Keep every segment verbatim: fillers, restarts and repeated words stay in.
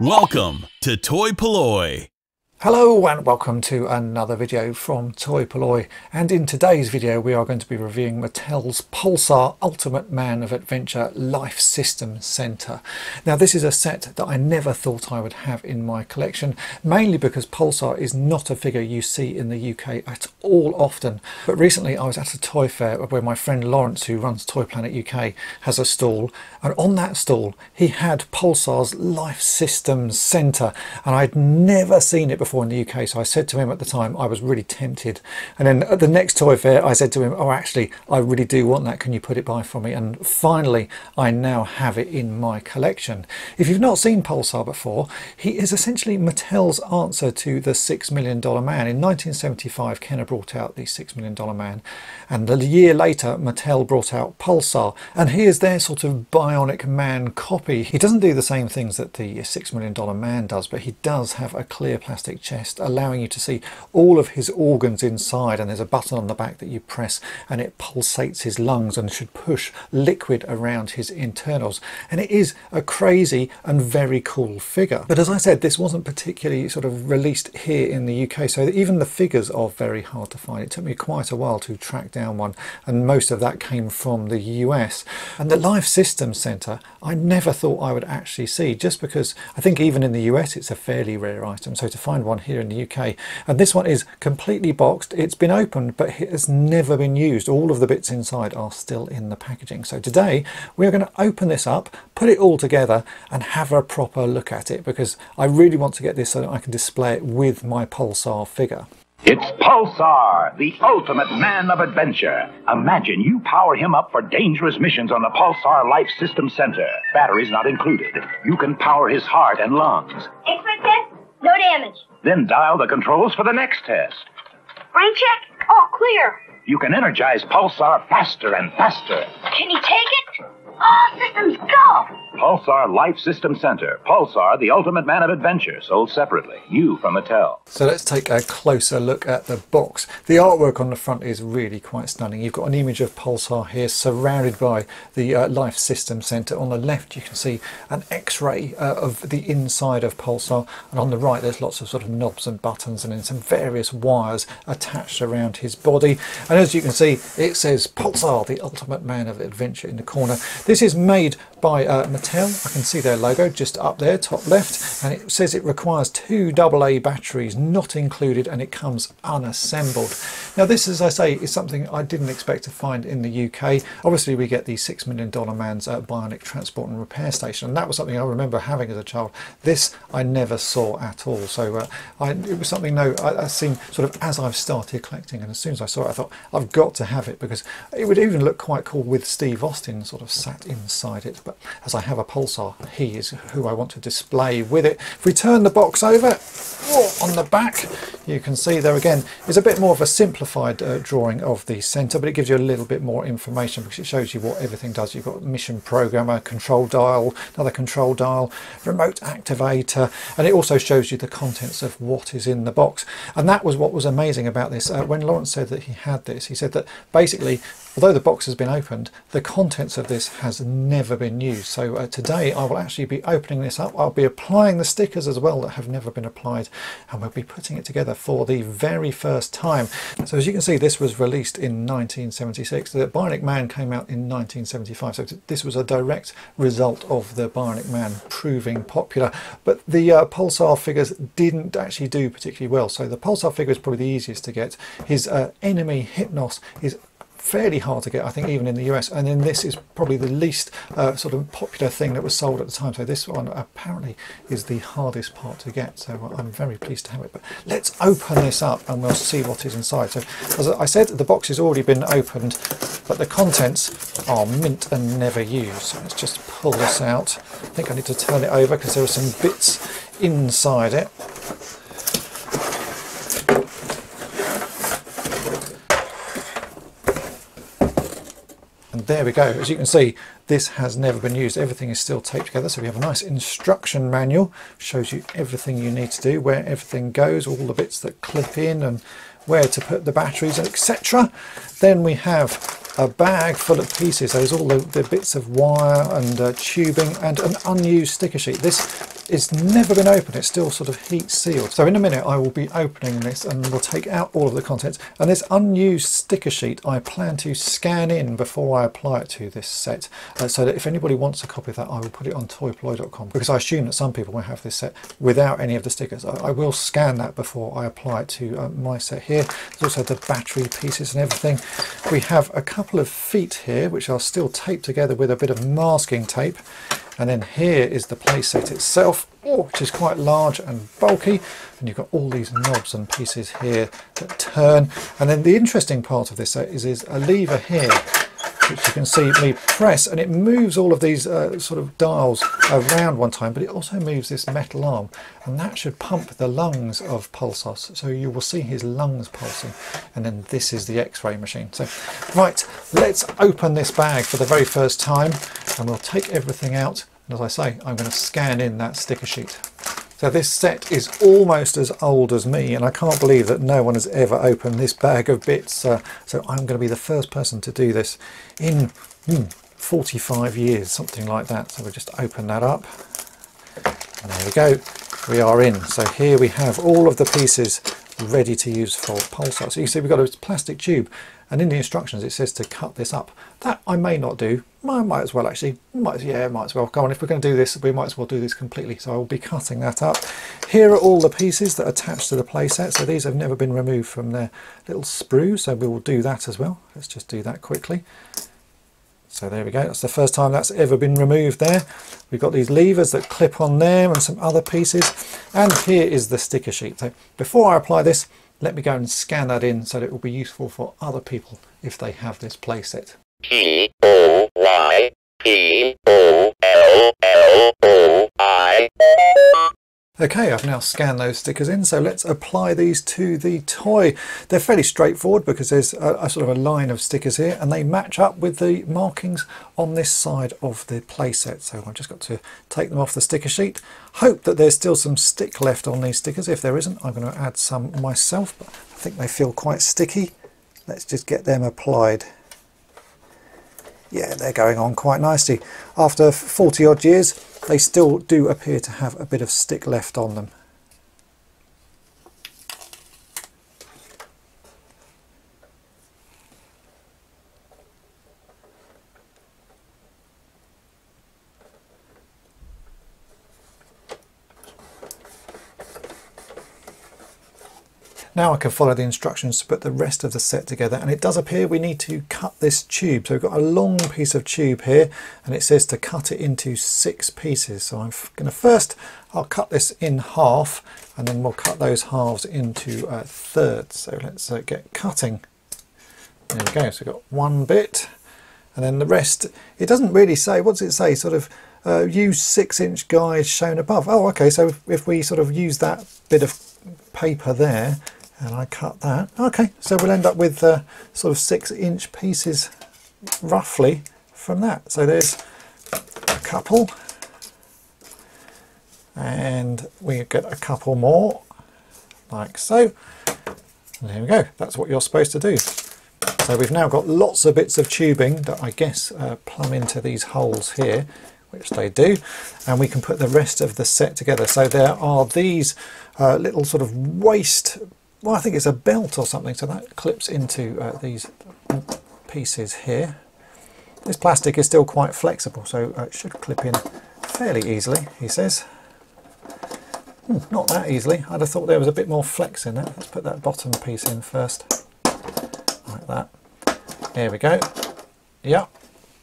Welcome to Toy Polloi. Hello and welcome to another video from Toy Polloi, and in today's video we are going to be reviewing Mattel's Pulsar Ultimate Man of Adventure Life Systems Centre. Now this is a set that I never thought I would have in my collection, mainly because Pulsar is not a figure you see in the U K at all often. But recently I was at a toy fair where my friend Lawrence, who runs Toy Planet U K, has a stall, and on that stall he had Pulsar's Life Systems Centre, and I'd never seen it before in the U K, so I said to him at the time I was really tempted, and then at the next toy fair I said to him, oh actually I really do want that, can you put it by for me? And finally I now have it in my collection. If you've not seen Pulsar before, he is essentially Mattel's answer to the six million dollar man. In nineteen seventy-five Kenner brought out the six million dollar man, and a year later Mattel brought out Pulsar, and he is their sort of bionic man copy. He doesn't do the same things that the six million dollar man does, but he does have a clear plastic chest allowing you to see all of his organs inside, and there's a button on the back that you press and it pulsates his lungs and should push liquid around his internals, and it is a crazy and very cool figure. But as I said, this wasn't particularly sort of released here in the U K, so even the figures are very hard to find. It took me quite a while to track down one, and most of that came from the U S. And the Life Systems Centre I never thought I would actually see, just because I think even in the U S it's a fairly rare item, so to find one here in the U K. And this one is completely boxed, it's been opened but it has never been used. All of the bits inside are still in the packaging, so today we're going to open this up, put it all together and have a proper look at it, because I really want to get this so that I can display it with my Pulsar figure. It's Pulsar, the ultimate man of adventure. Imagine you power him up for dangerous missions on the Pulsar Life Systems Centre. Batteries not included. You can power his heart and lungs. Expert test? No damage. Then dial the controls for the next test. Brain check? All clear. You can energize Pulsar faster and faster. Can he take it? All systems go! Pulsar Life Systems Centre. Pulsar, the ultimate man of adventure. Sold separately. New from Mattel. So let's take a closer look at the box. The artwork on the front is really quite stunning. You've got an image of Pulsar here surrounded by the uh, Life Systems Centre. On the left you can see an x-ray uh, of the inside of Pulsar, and on the right there's lots of sort of knobs and buttons and then some various wires attached around his body. And as you can see, it says Pulsar, the ultimate man of adventure in the corner. This is made by uh, Mattel. I can see their logo just up there, top left, and it says it requires two double A batteries not included, and it comes unassembled. Now this, as I say, is something I didn't expect to find in the U K. Obviously we get the six million dollar man's uh, bionic transport and repair station, and that was something I remember having as a child. This I never saw at all, so uh, I, it was something no, I, I seen sort of as I've started collecting, and as soon as I saw it I thought I've got to have it, because it would even look quite cool with Steve Austin sort of sat inside it. But as I have a Pulsar, he is who I want to display with it. If we turn the box over, oh, on the back you can see there again is a bit more of a simplified uh, drawing of the centre, but it gives you a little bit more information because it shows you what everything does. You've got mission programmer, control dial, another control dial, remote activator, and it also shows you the contents of what is in the box. And that was what was amazing about this. Uh, when Lawrence said that he had this, he said that basically although the box has been opened, the contents of this has never been used. So uh, today I will actually be opening this up. I'll be applying the stickers as well that have never been applied, and we'll be putting it together for the very first time. So as you can see, this was released in nineteen seventy-six. The Bionic Man came out in nineteen seventy-five, so this was a direct result of the Bionic Man proving popular. But the uh, Pulsar figures didn't actually do particularly well, so the Pulsar figure is probably the easiest to get. His uh, enemy Hypnos is fairly hard to get, I think, even in the U S, and then this is probably the least uh, sort of popular thing that was sold at the time, so this one apparently is the hardest part to get, so I'm very pleased to have it. But let's open this up and we'll see what is inside. So as I said, the box has already been opened, but the contents are mint and never used, so let's just pull this out. I think I need to turn it over because there are some bits inside it. There we go. As you can see, this has never been used. Everything is still taped together. So we have a nice instruction manual, shows you everything you need to do, where everything goes, all the bits that clip in and where to put the batteries, et cetera. Then we have a bag full of pieces. There's all the, the bits of wire and uh, tubing and an unused sticker sheet. This It's never been opened, it's still sort of heat sealed. So in a minute I will be opening this and we'll take out all of the contents. And this unused sticker sheet I plan to scan in before I apply it to this set. Uh, so that if anybody wants a copy of that, I will put it on toy polloi dot com, because I assume that some people will have this set without any of the stickers. I, I will scan that before I apply it to uh, my set here. There's also the battery pieces and everything. We have a couple of feet here which are still taped together with a bit of masking tape. And then here is the playset itself, which is quite large and bulky. And you've got all these knobs and pieces here that turn. And then the interesting part of this set is, is a lever here, which you can see me press, and it moves all of these uh, sort of dials around one time, but it also moves this metal arm. And that should pump the lungs of Pulsar. So you will see his lungs pulsing. And then this is the X-ray machine. So, right, let's open this bag for the very first time. And we'll take everything out. As I say, I'm going to scan in that sticker sheet. So this set is almost as old as me, and I can't believe that no one has ever opened this bag of bits. Uh, so I'm going to be the first person to do this in hmm, forty-five years, something like that. So we'll just open that up. And there we go. We are in. So here we have all of the pieces ready to use for Pulsar. So you can see we've got a plastic tube, and in the instructions it says to cut this up. That I may not do. I might as well actually. Might, yeah, might as well. Come on, if we're going to do this, we might as well do this completely. So I will be cutting that up. Here are all the pieces that attach to the playset. So these have never been removed from their little sprue. So we will do that as well. Let's just do that quickly. So there we go. That's the first time that's ever been removed there. We've got these levers that clip on there and some other pieces. And here is the sticker sheet. So before I apply this, let me go and scan that in so that it will be useful for other people if they have this playset. P O Y P O L L O I. Okay, I've now scanned those stickers in, so let's apply these to the toy. They're fairly straightforward because there's a, a sort of a line of stickers here, and they match up with the markings on this side of the playset. So I've just got to take them off the sticker sheet. Hope that there's still some stick left on these stickers. If there isn't, I'm going to add some myself, but I think they feel quite sticky. Let's just get them applied. Yeah, they're going on quite nicely. After forty odd years, they still do appear to have a bit of stick left on them. Now I can follow the instructions to put the rest of the set together, and it does appear we need to cut this tube. So we've got a long piece of tube here, and it says to cut it into six pieces. So I'm going to first, I'll cut this in half, and then we'll cut those halves into uh, thirds. So let's uh, get cutting. There we go. So we've got one bit, and then the rest. It doesn't really say, what does it say? Sort of uh, use six inch guide shown above. Oh, okay. So if, if we sort of use that bit of paper there, and I cut that. Okay, so we'll end up with uh, sort of six inch pieces roughly from that. So there's a couple, and we get a couple more like so. And there we go, that's what you're supposed to do. So we've now got lots of bits of tubing that I guess uh, plumb into these holes here, which they do, and we can put the rest of the set together. So there are these uh, little sort of waist, well, I think it's a belt or something, so that clips into uh, these pieces here. This plastic is still quite flexible, so uh, it should clip in fairly easily, he says. Hmm, not that easily. I'd have thought there was a bit more flex in that. Let's put that bottom piece in first, like that. There we go. Yep.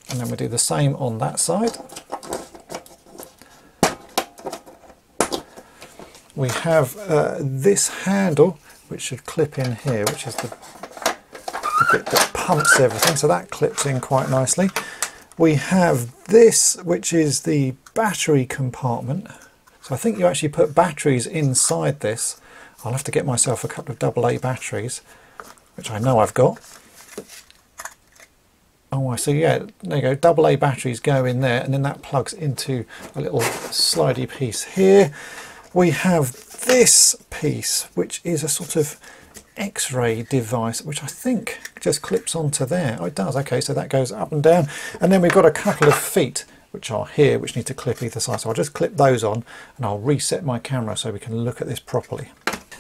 And then we do the same on that side. We have uh, this handle which should clip in here, which is the, the bit that pumps everything, so that clips in quite nicely. We have this, which is the battery compartment. So I think you actually put batteries inside this. I'll have to get myself a couple of double A batteries, which I know I've got. Oh, I see, yeah, there you go, double A batteries go in there, and then that plugs into a little slidey piece here. We have this piece, which is a sort of X-ray device, which I think just clips onto there. Oh, it does. Okay, so that goes up and down. And then we've got a couple of feet, which are here, which need to clip either side. So I'll just clip those on and I'll reset my camera so we can look at this properly.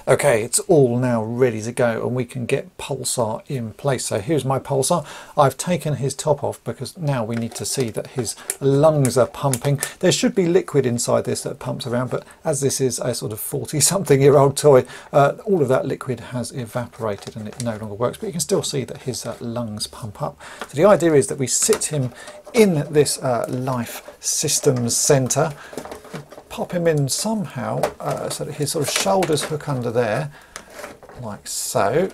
Okay, it's all now ready to go and we can get Pulsar in place. So here's my Pulsar. I've taken his top off because now we need to see that his lungs are pumping. There should be liquid inside this that pumps around, but as this is a sort of forty something year old toy, uh, all of that liquid has evaporated and it no longer works, but you can still see that his uh, lungs pump up. So the idea is that we sit him in this uh, Life Systems Centre, pop him in somehow uh, so that his sort of shoulders hook under there, like so.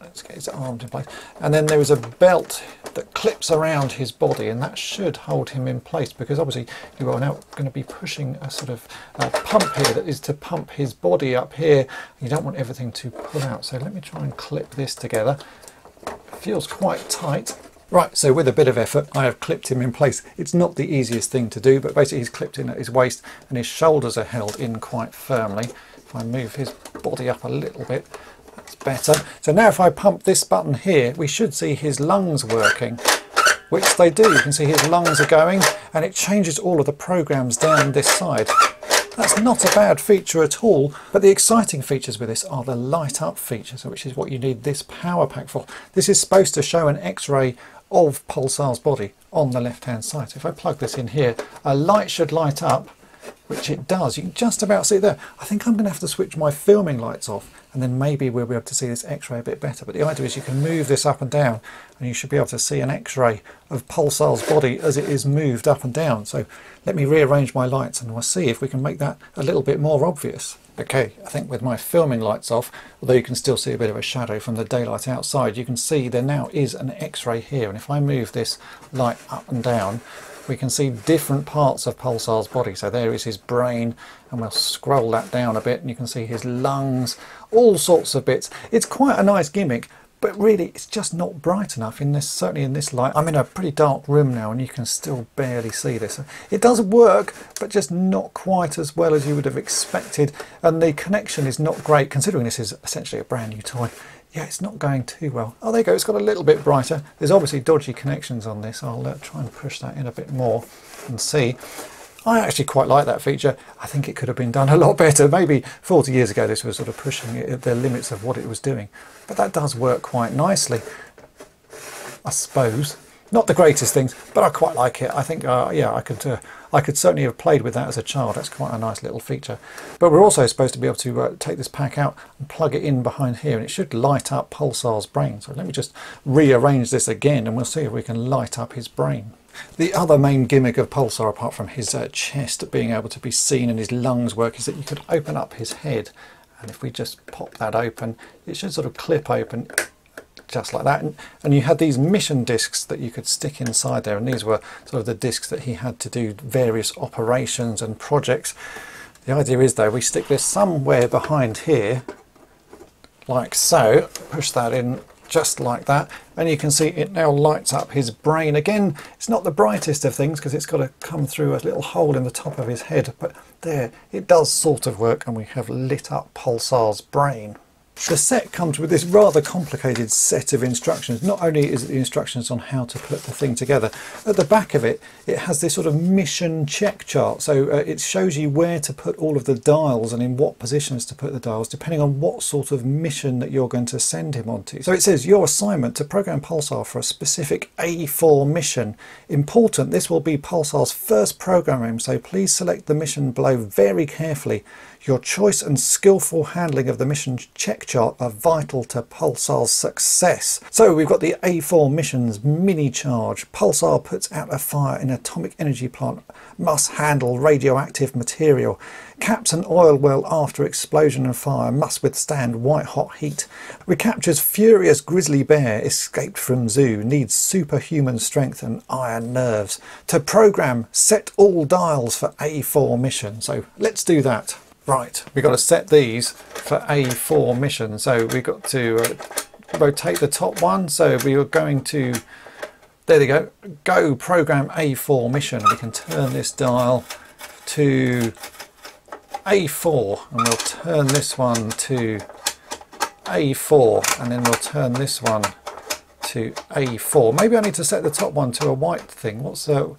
Let's get his arms in place. And then there is a belt that clips around his body, and that should hold him in place, because obviously you are now going to be pushing a sort of uh, pump here that is to pump his body up here. You don't want everything to pull out. So let me try and clip this together. It feels quite tight. Right, so with a bit of effort, I have clipped him in place. It's not the easiest thing to do, but basically he's clipped in at his waist and his shoulders are held in quite firmly. If I move his body up a little bit, that's better. So now if I pump this button here, we should see his lungs working, which they do. You can see his lungs are going and it changes all of the programs down this side. That's not a bad feature at all, but the exciting features with this are the light up features, which is what you need this power pack for. This is supposed to show an X-ray of Pulsar's body on the left hand side. So if I plug this in here, a light should light up, which it does. You can just about see it there. I think I'm going to have to switch my filming lights off and then maybe we'll be able to see this X-ray a bit better. But the idea is you can move this up and down and you should be able to see an X-ray of Pulsar's body as it is moved up and down. So let me rearrange my lights and we'll see if we can make that a little bit more obvious. Okay, I think with my filming lights off, although you can still see a bit of a shadow from the daylight outside, you can see there now is an X-ray here. And if I move this light up and down, we can see different parts of Pulsar's body. So there is his brain, and we'll scroll that down a bit, and you can see his lungs, all sorts of bits. It's quite a nice gimmick, but really it's just not bright enough in this, certainly in this light. I'm in a pretty dark room now, and you can still barely see this. It does work, but just not quite as well as you would have expected. And the connection is not great, considering this is essentially a brand new toy. Yeah, it's not going too well. Oh, there you go, it's got a little bit brighter. There's obviously dodgy connections on this. I'll uh, try and push that in a bit more and see. I actually quite like that feature. I think it could have been done a lot better. Maybe forty years ago, this was sort of pushing it at the limits of what it was doing. But that does work quite nicely, I suppose. Not the greatest things, but I quite like it. I think, uh, yeah, I could... Uh, I could certainly have played with that as a child. That's quite a nice little feature. But we're also supposed to be able to uh, take this pack out and plug it in behind here, and it should light up Pulsar's brain. So let me just rearrange this again and we'll see if we can light up his brain. The other main gimmick of Pulsar, apart from his uh, chest being able to be seen and his lungs work, is that you could open up his head. And if we just pop that open, it should sort of clip open just like that, and, and you had these mission discs that you could stick inside there, and these were sort of the discs that he had to do various operations and projects. The idea is, though, we stick this somewhere behind here like so, push that in just like that, and you can see it now lights up his brain again. It's not the brightest of things because it's got to come through a little hole in the top of his head, but there, it does sort of work, and we have lit up Pulsar's brain. The set comes with this rather complicated set of instructions. Not only is it the instructions on how to put the thing together, at the back of it, it has this sort of mission check chart. So uh, it shows you where to put all of the dials and in what positions to put the dials, depending on what sort of mission that you're going to send him onto. So it says your assignment to program Pulsar for a specific A four mission. Important, this will be Pulsar's first programming, so please select the mission below very carefully. Your choice and skillful handling of the mission check chart are vital to Pulsar's success. So we've got the A four missions mini charge. Pulsar puts out a fire in an atomic energy plant. Must handle radioactive material. Caps an oil well after explosion and fire. Must withstand white hot heat. Recaptures furious grizzly bear escaped from zoo. Needs superhuman strength and iron nerves. To program, set all dials for A four mission. So let's do that. Right, we've got to set these for A four mission. So we've got to uh, rotate the top one. So we are going to, there they go, go program A four mission. We can turn this dial to A four, and we'll turn this one to A four, and then we'll turn this one to A four. Maybe I need to set the top one to a white thing. What's the,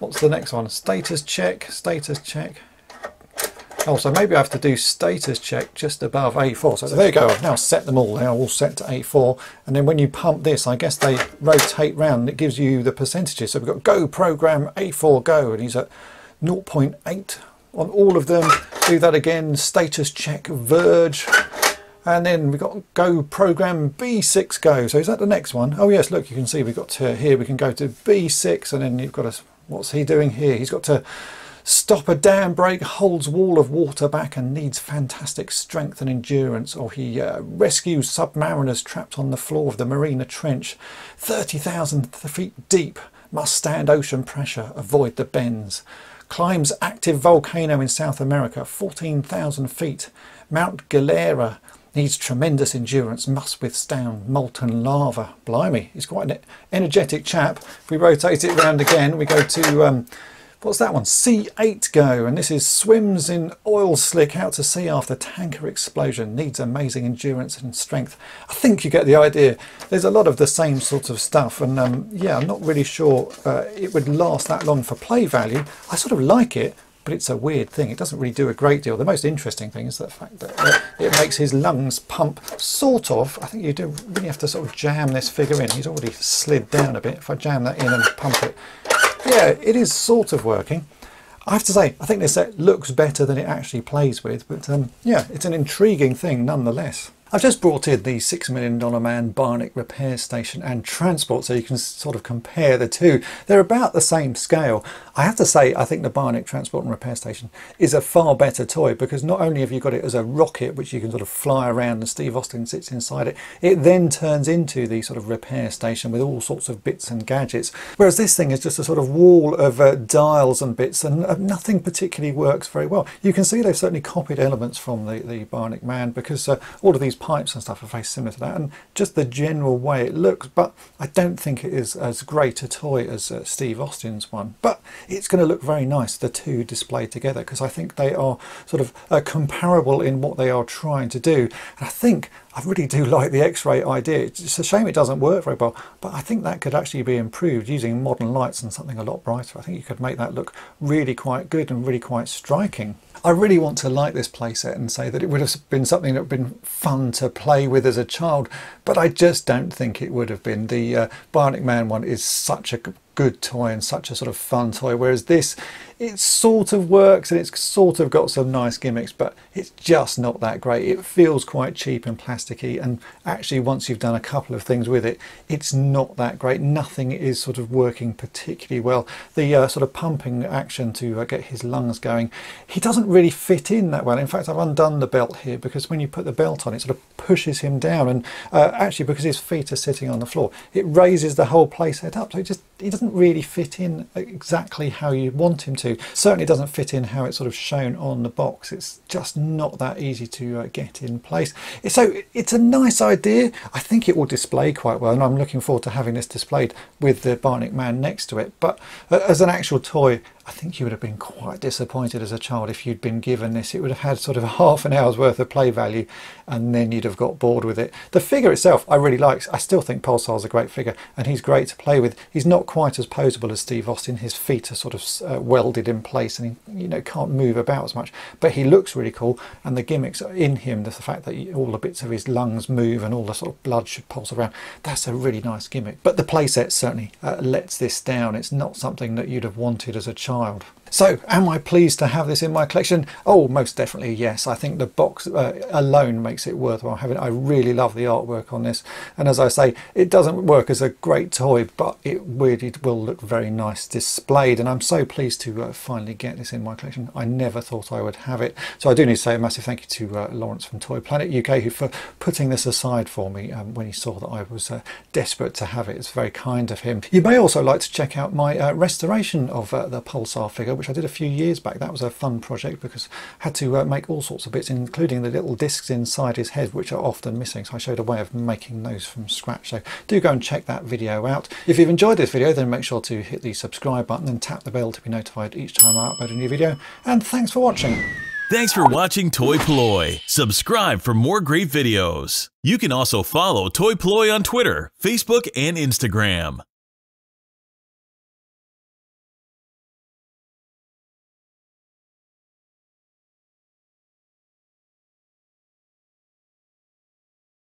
What's the next one? Status check, status check. Oh, so maybe I have to do status check just above A four. So there you go, I've now set them all. They are all set to A four. And then when you pump this, I guess they rotate round. It gives you the percentages. So we've got go program, A four go, and he's at zero point eight on all of them. Do that again, status check, verge. And then we've got go program, B six go. So is that the next one? Oh yes, look, you can see we've got to here. We can go to B six, and then you've got to, what's he doing here? He's got to stop a dam break, holds wall of water back and needs fantastic strength and endurance, or he uh, rescues submariners trapped on the floor of the Marina Trench, thirty thousand feet deep, must stand ocean pressure, avoid the bends, climbs active volcano in South America, fourteen thousand feet, Mount Galera, needs tremendous endurance, must withstand molten lava. Blimey, he's quite an energetic chap. If we rotate it round again, we go to um, what's that one? C eight go, and this is swims in oil slick out to sea after tanker explosion, needs amazing endurance and strength. I think you get the idea. There's a lot of the same sort of stuff, and um, yeah, I'm not really sure uh, it would last that long for play value. I sort of like it, but it's a weird thing. It doesn't really do a great deal. The most interesting thing is the fact that uh, it makes his lungs pump sort of. I think you do really have to sort of jam this figure in. He's already slid down a bit. If I jam that in and pump it, yeah, it is sort of working. I have to say, I think this set looks better than it actually plays with, but um, yeah, it's an intriguing thing nonetheless. I've just brought in the six million dollar Man Barnick Repair Station and Transport, so you can sort of compare the two. They're about the same scale. I have to say, I think the Barnick Transport and Repair Station is a far better toy, because not only have you got it as a rocket, which you can sort of fly around and Steve Austin sits inside it, it then turns into the sort of repair station with all sorts of bits and gadgets. Whereas this thing is just a sort of wall of uh, dials and bits, and uh, nothing particularly works very well. You can see they've certainly copied elements from the, the Barnick Man, because uh, all of these pipes and stuff are very similar to that, and just the general way it looks, but I don't think it is as great a toy as uh, Steve Austin's one. But it's going to look very nice, the two displayed together, because I think they are sort of uh, comparable in what they are trying to do. And I think I really do like the X-ray idea. It's a shame it doesn't work very well, but I think that could actually be improved using modern lights and something a lot brighter. I think you could make that look really quite good and really quite striking. I really want to like this playset and say that it would have been something that would have been fun to play with as a child, but I just don't think it would have been. The uh, Barnick Man one is such a good toy and such a sort of fun toy, whereas this, it sort of works and it's sort of got some nice gimmicks, but it's just not that great. It feels quite cheap and plasticky, and actually once you've done a couple of things with it, it's not that great. Nothing is sort of working particularly well. The uh, sort of pumping action to uh, get his lungs going, he doesn't really fit in that well. In fact, I've undone the belt here, because when you put the belt on, it sort of pushes him down, and uh, actually because his feet are sitting on the floor, it raises the whole playset up, so it just, he doesn't really fit in exactly how you want him to. Certainly doesn't fit in how it's sort of shown on the box. It's just not that easy to uh, get in place. So it's a nice idea. I think it will display quite well, and I'm looking forward to having this displayed with the Barnick Man next to it. But uh, as an actual toy, I think you would have been quite disappointed as a child if you'd been given this. It would have had sort of half an hour's worth of play value, and then you'd have got bored with it. The figure itself I really like. I still think Pulsar's a great figure, and he's great to play with. He's not quite as poseable as Steve Austin. His feet are sort of uh, welded in place, and he, you know, can't move about as much, but he looks really cool, and the gimmicks are in him. There's the fact that he, all the bits of his lungs move and all the sort of blood should pulse around. That's a really nice gimmick, but the playset certainly uh, lets this down. It's not something that you'd have wanted as a child. So, am I pleased to have this in my collection? Oh, most definitely, yes. I think the box uh, alone makes it worthwhile having it. I really love the artwork on this, and as I say, it doesn't work as a great toy, but it really will look very nice displayed, and I'm so pleased to uh, finally get this in my collection. I never thought I would have it. So I do need to say a massive thank you to uh, Lawrence from Toy Planet U K, who for putting this aside for me um, when he saw that I was uh, desperate to have it. It's very kind of him. You may also like to check out my uh, restoration of uh, the Pulsar figure, which I did a few years back. That was a fun project, because I had to uh, make all sorts of bits, including the little discs inside his head, which are often missing, so I showed a way of making those from scratch. So do go and check that video out. If you've enjoyed this video, then make sure to hit the subscribe button and tap the bell to be notified each time I upload a new video, and thanks for watching. Thanks for watching Toy Polloi. Subscribe for more great videos. You can also follow Toy Polloi on Twitter, Facebook and Instagram.